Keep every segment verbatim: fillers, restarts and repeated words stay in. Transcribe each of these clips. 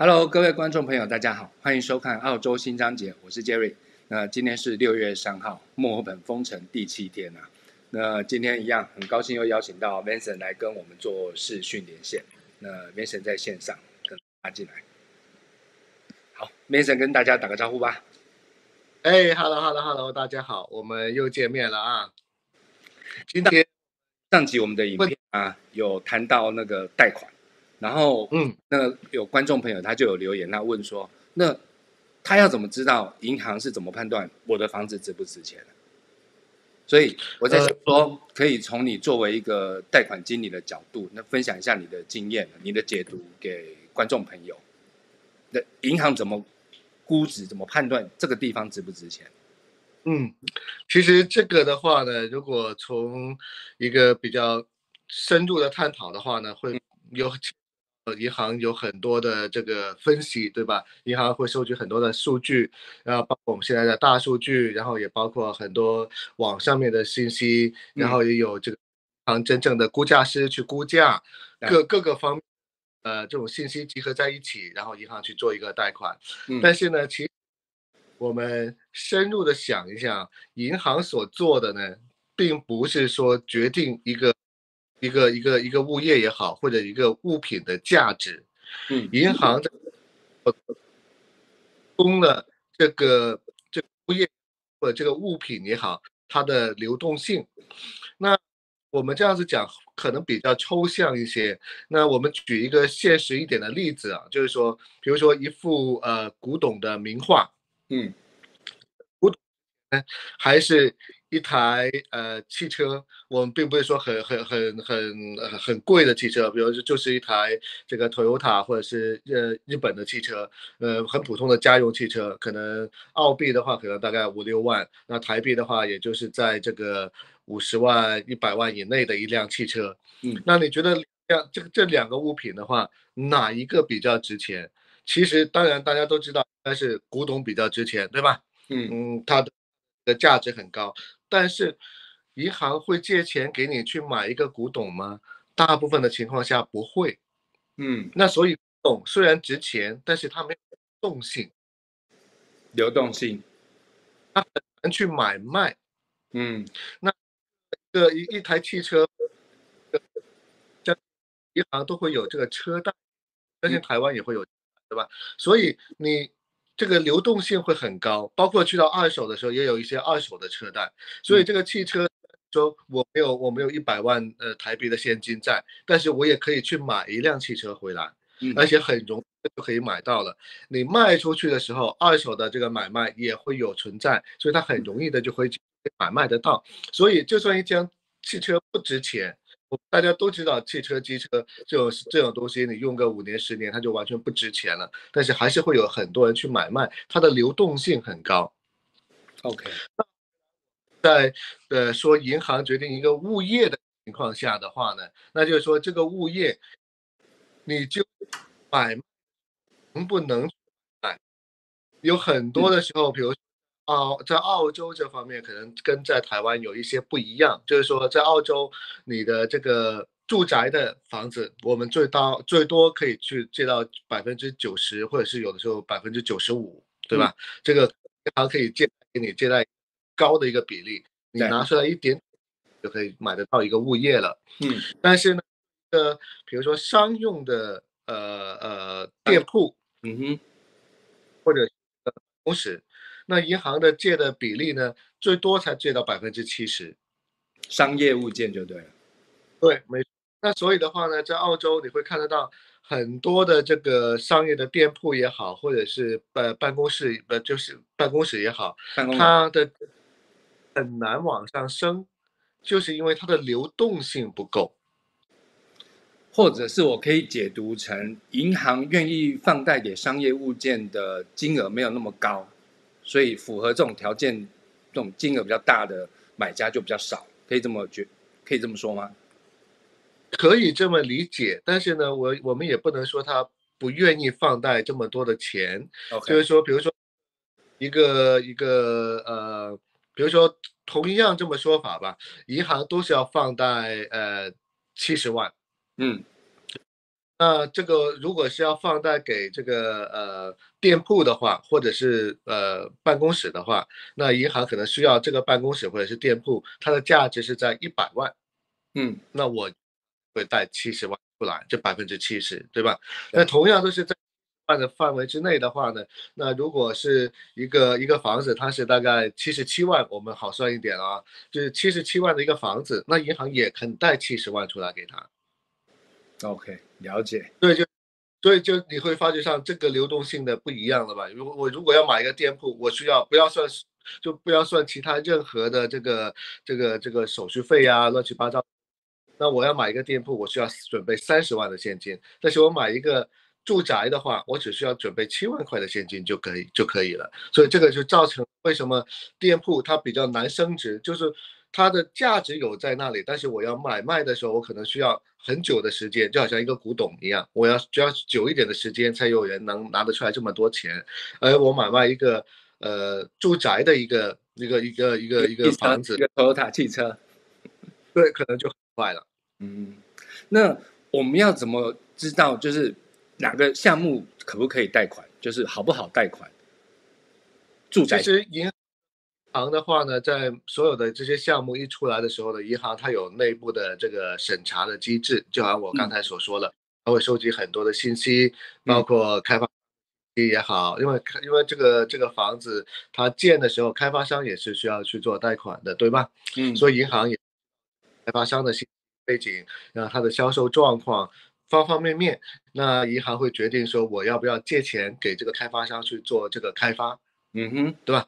Hello， 各位观众朋友，大家好，欢迎收看澳洲新章节，我是 Jerry。那今天是六月三号，墨尔本封城第七天啊。那今天一样，很高兴又邀请到 Vincent 来跟我们做视讯连线。那 Vincent 在线上跟大家进来。好 ，Vincent 跟大家打个招呼吧。哎 ，Hello，Hello，Hello， 大家好，我们又见面了啊。今天上集我们的影片啊，有谈到那个贷款。 然后，嗯，那有观众朋友他就有留言，他问说，那他要怎么知道银行是怎么判断我的房子值不值钱？所以我在想说，可以从你作为一个贷款经理的角度，那分享一下你的经验、你的解读给观众朋友。那银行怎么估值、怎么判断这个地方值不值钱？ 嗯，其实这个的话呢，如果从一个比较深入的探讨的话呢，会有。 银行有很多的这个分析，对吧？银行会收集很多的数据，然后包括我们现在的大数据，然后也包括很多网上面的信息，然后也有这个银行真正的估价师去估价，嗯、各各个方面，呃，这种信息集合在一起，然后银行去做一个贷款。嗯、但是呢，其实我们深入的想一下，银行所做的呢，并不是说决定一个。 一个一个一个物业也好，或者一个物品的价值，嗯，银行的供了这个这个物业或者这个物品也好，它的流动性。那我们这样子讲可能比较抽象一些。那我们举一个现实一点的例子啊，就是说，比如说一幅呃古董的名画，嗯，古董呢还是。 一台呃汽车，我们并不是说很很很很很贵的汽车，比如就是一台这个 Toyota 或者是呃日本的汽车，呃很普通的家用汽车，可能澳币的话可能大概五六万，那台币的话也就是在这个五十万一百万以内的一辆汽车。嗯，那你觉得两这这两个物品的话，哪一个比较值钱？其实当然大家都知道，但是古董比较值钱，对吧？嗯嗯，它的的价值很高。 但是，银行会借钱给你去买一个古董吗？大部分的情况下不会。嗯，那所以古董虽然值钱，但是它没有流动性，流动性，它很难去买卖。嗯，那一个一一台汽车，这银行都会有这个车贷，相信台湾也会有，对吧？所以你。 这个流动性会很高，包括去到二手的时候，也有一些二手的车贷。所以这个汽车说我没有我没有一百万呃台币的现金在，但是我也可以去买一辆汽车回来，而且很容易就可以买到了。你卖出去的时候，二手的这个买卖也会有存在，所以它很容易的就会买卖得到。所以就算一辆汽车不值钱。 大家都知道，汽车、机车这种这种东西，你用个五年、十年，它就完全不值钱了。但是还是会有很多人去买卖，它的流动性很高。OK， 那在呃说银行决定一个物业的情况下的话呢，那就是说这个物业，你就买能不能买？有很多的时候，比如。 澳在澳洲这方面可能跟在台湾有一些不一样，就是说在澳洲，你的这个住宅的房子，我们最到最多可以去借到百分之九十，或者是有的时候百分之九十五，对吧？嗯、这个银行可以借给你借贷高的一个比例，你拿出来一点就可以买得到一个物业了。嗯，但是呢，呃，比如说商用的呃呃店铺，嗯哼，或者呃公司。 那银行的借的比例呢，最多才借到百分之七十，商业物件就对了。对，没错。那所以的话呢，在澳洲你会看得到很多的这个商业的店铺也好，或者是呃办公室呃就是办公室也好，它的很难往上升，就是因为它的流动性不够。或者是我可以解读成，银行愿意放贷给商业物件的金额没有那么高。 所以符合这种条件、这种金额比较大的买家就比较少，可以这么觉，可以这么说吗？可以这么理解，但是呢，我我们也不能说他不愿意放贷这么多的钱， Okay. 就是说，比如说一个一个呃，比如说同样这么说法吧，银行都是要放贷呃七十万，嗯，那这个如果是要放贷给这个呃店铺的话，或者是呃办公室的话，那银行可能需要这个办公室或者是店铺，它的价值是在一百万，嗯，那我会贷七十万出来，这百分之七十，对吧？那同样都是在万的范围之内的话呢，那如果是一个一个房子，它是大概七十七万，我们好算一点啊，就是七十七万的一个房子，那银行也肯贷七十万出来给他。OK， 了解。对，就所以就你会发觉上这个流动性的不一样了吧？如果我如果要买一个店铺，我需要不要算就不要算其他任何的这个这个这个手续费啊，乱七八糟。那我要买一个店铺，我需要准备三十万的现金，但是我买一个住宅的话，我只需要准备七万块的现金就可以就可以了。所以这个就造成为什么店铺它比较难升值，就是它的价值有在那里，但是我要买卖的时候，我可能需要很久的时间，就好像一个古董一样，我要需要久一点的时间才有人能拿得出来这么多钱。而我买卖一个呃住宅的一个一个一个一个一个房子，一个 Toyota 汽车，对，可能就很快了。嗯，那我们要怎么知道就是哪个项目可不可以贷款，就是好不好贷款？住宅其实银行的话呢，在所有的这些项目一出来的时候呢，银行它有内部的这个审查的机制，就好像我刚才所说了，它会收集很多的信息，包括开发也好，因为因为这个这个房子它建的时候，开发商也是需要去做贷款的，对吧？嗯，所以银行也开发商的信息背景，然后它的销售状况，方方面面，那银行会决定说我要不要借钱给这个开发商去做这个开发，嗯哼，对吧？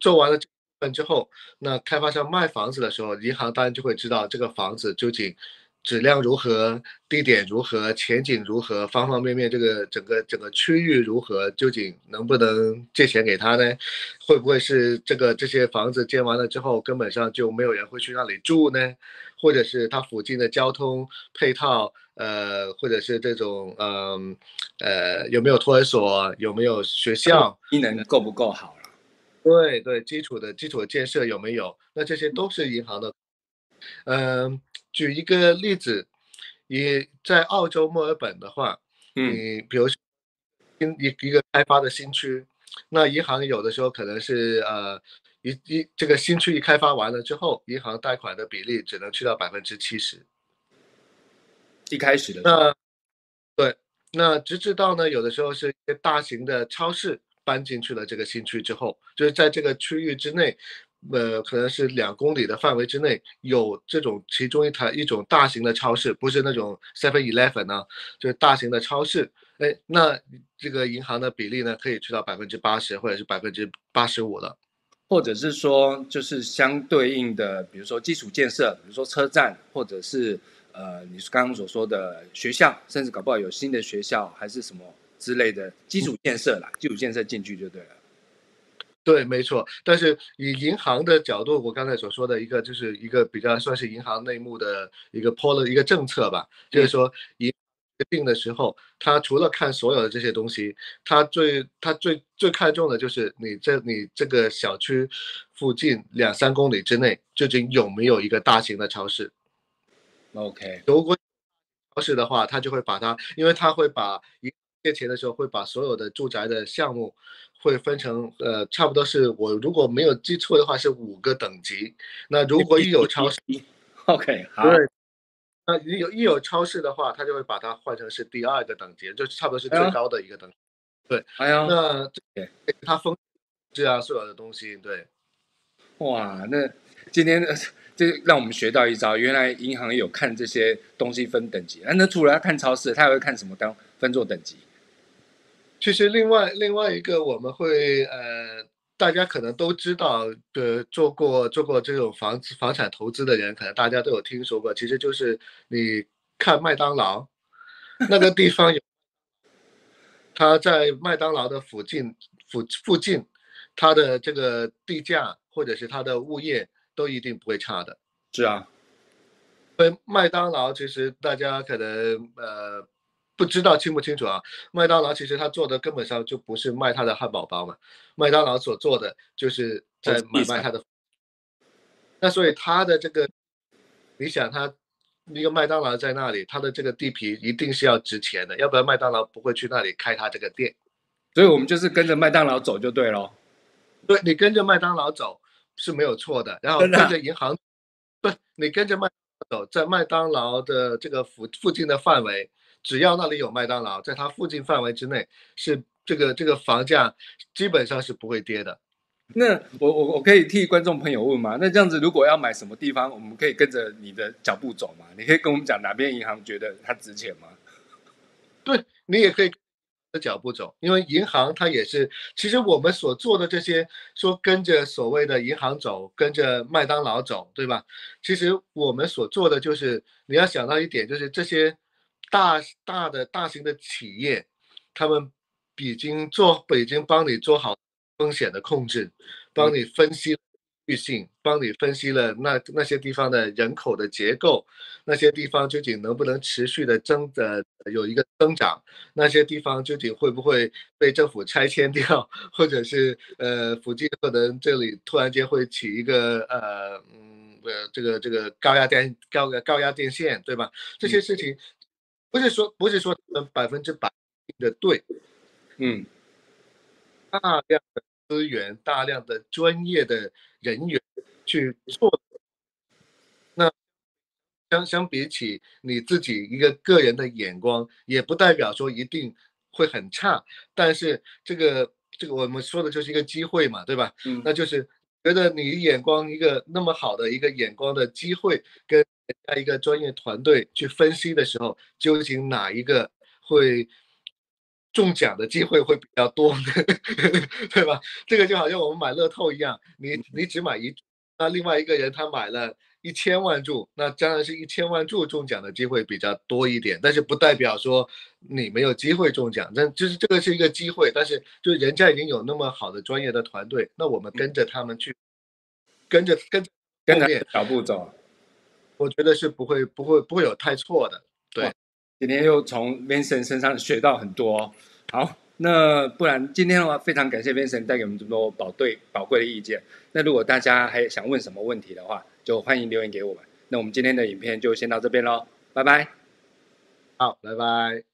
做完了这部分之后，那开发商卖房子的时候，银行当然就会知道这个房子究竟质量如何，地点如何，前景如何，方方面面，这个整个整个区域如何，究竟能不能借钱给他呢？会不会是这个这些房子建完了之后，根本上就没有人会去那里住呢？或者是它附近的交通配套，呃，或者是这种，嗯、呃，呃，有没有托儿所，有没有学校，机能够不够好了？对对，基础的基础的建设有没有？那这些都是银行的。嗯、呃，举一个例子，你在澳洲墨尔本的话，你比如一个开发的新区，那银行有的时候可能是呃一一这个新区一开发完了之后，银行贷款的比例只能去到百分之七十，一开始的时候。那对，那直至到呢，有的时候是一些大型的超市搬进去了这个新区之后，就是在这个区域之内。呃，可能是两公里的范围之内有这种其中一台一种大型的超市，不是那种 seven eleven 啊，就是大型的超市。哎，那这个银行的比例呢，可以去到百分之八十或者是百分之八十五了。或者是说，就是相对应的，比如说基础建设，比如说车站，或者是呃，你刚刚所说的学校，甚至搞不好有新的学校还是什么之类的基础建设啦，嗯、基础建设进去就对了。对，没错。但是以银行的角度，我刚才所说的一个就是一个比较算是银行内幕的一个 policy 一个政策吧，就是说银行决定的时候，他除了看所有的这些东西，他最他最最看重的就是你这你这个小区附近两三公里之内究竟有没有一个大型的超市。OK， 如果超市的话，他就会把它，因为他会把一借钱的时候会把所有的住宅的项目。会分成呃，差不多是我如果没有记错的话是五个等级。那如果一有超市 ，OK， 好，对，那一有一有超市的话，他就会把它换成是第二个等级，就差不多是最高的一个等级。哎、对，哎呀，那它分是啊，所有的东西，对。哇，那今天这让我们学到一招，原来银行有看这些东西分等级。那那除了看超市，他还会看什么当分作等级？其实另外另外一个我们会呃，大家可能都知道，呃，做过做过这种房子房产投资的人，可能大家都有听说过。其实就是你看麦当劳，那个地方有，它在麦当劳的附近附附近，它的这个地价或者是它的物业都一定不会差的。是啊，因为麦当劳其实大家可能呃。不知道清不清楚啊？麦当劳其实他做的根本上就不是卖他的汉堡包嘛，麦当劳所做的就是在买卖他的。那所以他的这个，你想他一个麦当劳在那里，它的这个地皮一定是要值钱的，要不然麦当劳不会去那里开它这个店。所以我们就是跟着麦当劳走就对了。对，你跟着麦当劳走是没有错的，然后跟着银行，不，你跟着麦当劳走，在麦当劳的这个附附近的范围，只要那里有麦当劳，在它附近范围之内，是这个这个房价基本上是不会跌的。那我我我可以替观众朋友问吗？那这样子，如果要买什么地方，我们可以跟着你的脚步走吗？你可以跟我们讲哪边银行觉得它值钱吗？对，你也可以。的脚步走，因为银行它也是，其实我们所做的这些，说跟着所谓的银行走，跟着麦当劳走，对吧？其实我们所做的就是，你要想到一点，就是这些大大的大型的企业，他们已经做，已经帮你做好风险的控制，帮你分析预性，帮你分析了那那些地方的人口的结构，那些地方究竟能不能持续的增的有一个增长，那些地方究竟会不会被政府拆迁掉，或者是呃附近可能这里突然间会起一个呃嗯呃这个这个高压电高高压电线，对吧？这些事情不是说不是说百分之百的对，嗯，大量的资源，大量的专业的人员去做，那相相比起你自己一个个人的眼光，也不代表说一定会很差，但是这个这个我们说的就是一个机会嘛，对吧？嗯，那就是觉得你眼光一个那么好的一个眼光的机会，跟一个专业团队去分析的时候，究竟哪一个会？中奖的机会会比较多对吧？这个就好像我们买乐透一样，你你只买一注，那另外一个人他买了一千万注，那当然是一千万注中奖的机会比较多一点，但是不代表说你没有机会中奖，但就是这个是一个机会，但是就人家已经有那么好的专业的团队，那我们跟着他们去，跟着跟着跟着脚步走，我觉得是不会不会不会有太错的，对。今天又从 Vincent 身上学到很多、哦、好，那不然今天的话非常感谢 Vincent 带给我们这么多宝贵宝贵的意见。那如果大家还想问什么问题的话，就欢迎留言给我们。那我们今天的影片就先到这边咯，拜拜。好，拜拜。